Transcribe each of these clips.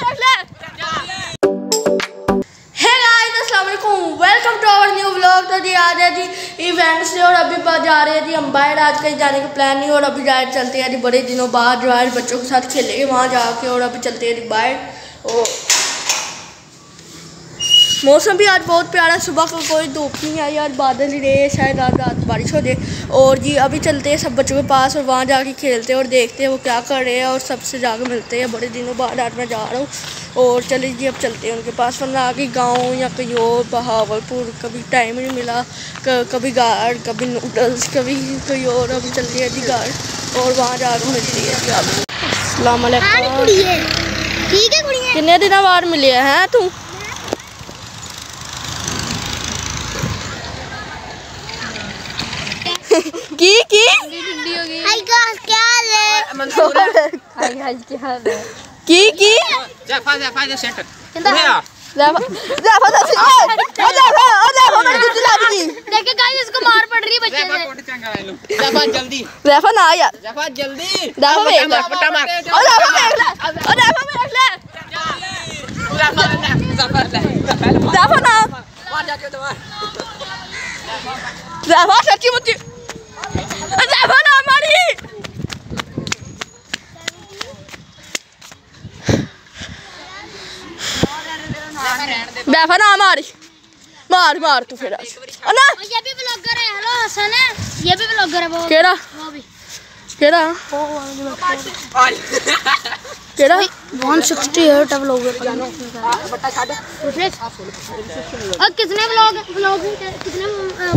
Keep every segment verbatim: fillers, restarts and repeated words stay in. देख ले। हे गाइस अस्सलाम वालेकुम, welcome to our new vlog. तो जी आज है जी इवेंट्स से और अभी जा रहे हैं जी अम्बायर। आज कहीं जाने का प्लान नहीं और अभी जाहिर चलते हैं जी बड़े दिनों बाद जो है बच्चों के साथ खेलेंगे वहाँ जाके। और अभी चलते हैं जी बाहर। और मौसम भी आज बहुत प्यारा है, सुबह को कोई धूप नहीं आई और बादल ही रहे, शायद आज रात बारिश हो जाए। और जी अभी चलते हैं सब बच्चों के पास और वहाँ जाके खेलते हैं और देखते हैं वो क्या कर रहे हैं और सबसे जाके मिलते हैं। बड़े दिनों बाद आज मैं जा रहा हूँ और चले जी अब चलते हैं उनके पास, वरना आगे गांव या कहीं और बहावलपुर कभी टाइम नहीं मिला, कभी गार्ड कभी नूडल्स कभी कहीं और। अभी चलती है जी गार्ड और वहाँ जाकर मिलती है। अस्सलाम वालेकुम, कितने दिन बाद मिले हैं तू? की की ठंडी हो गई। हाय गाइस क्या हाल है मंसूरा? हाय गाइस क्या हाल है की की जा फा जा फा जा सेंटर है जा जा फा जा ओ जा ओ जा हमर गुजला दी देखे गाइस इसको मार पड़ रही है बच्चे से कोट चंगा ले लो जाफा जल्दी जाफा ना यार जाफा जल्दी जाफा देख ले पट्टा मार ओ जाफा देख ले ओ जाफा देख ले जाफा जाफा जाफा ना मार जाके तो मार जाफा सच्ची मुच्ची बैफा ना मारी मार मार तू फिर ना। ये भी ब्लॉगर है, हेलो हसन है, ये भी ब्लॉगर है। वो केड़ा वो भी केड़ा वो केड़ा वन सिक्स्टी एट ब्लॉगर जानो बट्टा काट रिफ्रेश। और कितने ब्लॉग ब्लॉग कितने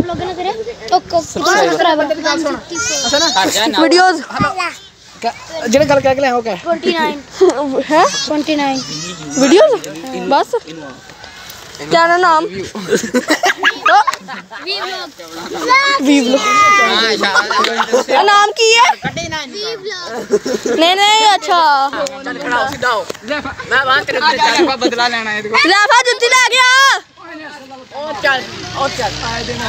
ब्लॉगर ने करे तो सब्सक्राइबर हसन है वीडियोस जेने गल के ले हो क्या उनचास है उनचास वीडियोस बस क्या नाम वी व्लॉग नाम की है नहीं नहीं अच्छा मैं वहां तेरे से बदला लेना है। राफा जुत्ती ले गया और चल और चल आए दिन आ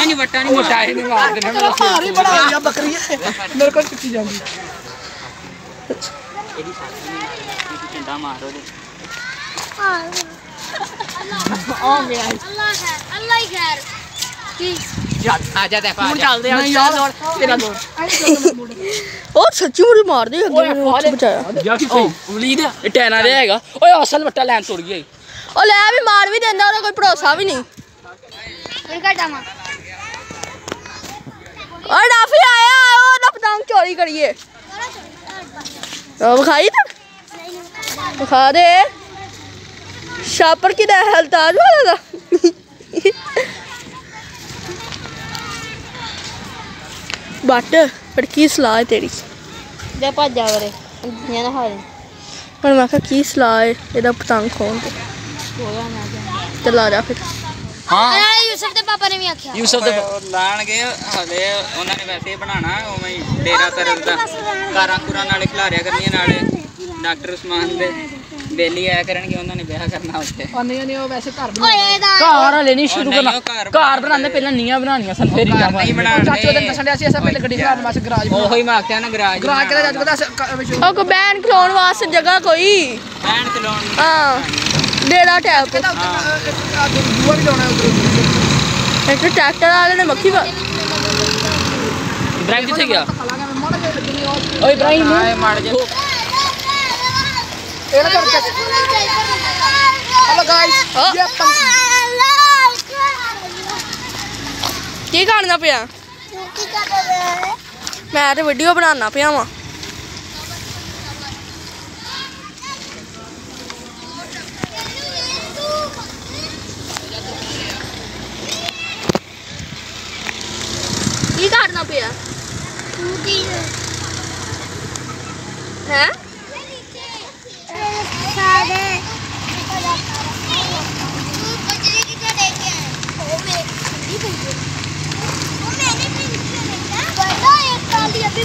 नहीं बट्टा नहीं मोटा है नहीं मार देना मेरा भारी बड़ा या बकरी है मेरे को कितनी जाएगी एडी साथ में डंडा मारो दे भरोसा भी नहीं। चोरी करिए खा दे शापर की हलताज वाला था बट पर की सलाह है तेरी जा भाजा करे ना हारे पर मैं की सलाह है एदा पतंग खोल दे चला जा फिर। हां यूसुफ दे पापा ने भी आख्या यूसुफ दे लान गए हले ओना ने वैसे बनाना ओवें डेरा तरन दा कारा कुरा नाले खलारिया करनी नाले डॉक्टर उस्मान दे बेली आया करन के उन्होंने ब्याह करना उससे और नहीं नहीं वो वैसे घर बनाओ घर वाले नहीं शुरू करना घर बनाने पहले नीया बनानियां सन फिर क्या बनाना चाचू ने दसन ऐसे ऐसा पहले गड्डी बनाने वास्ते गराज ओही मांगते हैं ना गराज गराज के चाचू का ओ को बैन खलोन वास्ते जगह कोई बैन खलोन हां डेरा टाइप दुआ भी लाना है एक ट्रैक्टर वाले ने मक्खी ड्राइव किथे गया ओ इब्राहिम मार जा हेलो गाइस ये की करना पिया मैं तो वीडियो बनाना पिया वा की करना पिया हैं भी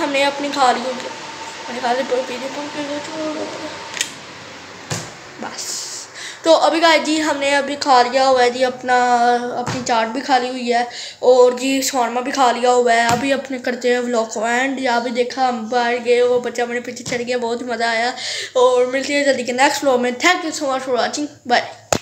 हमने अपनी खा ली बस। तो अभी गाइस जी हमने अभी खा लिया हुआ है जी अपना, अपनी चाट भी खा ली हुई है और जी शौरमा भी खा लिया हुआ है। अभी अपने करते हैं व्लॉग को एंड। यहाँ भी देखा हम बाहर गए, वो बच्चा मेरे पीछे चढ़ गया, बहुत ही मज़ा आया। और मिलती है जल्दी के नेक्स्ट व्लॉग में। Thank you so much for watching, bye.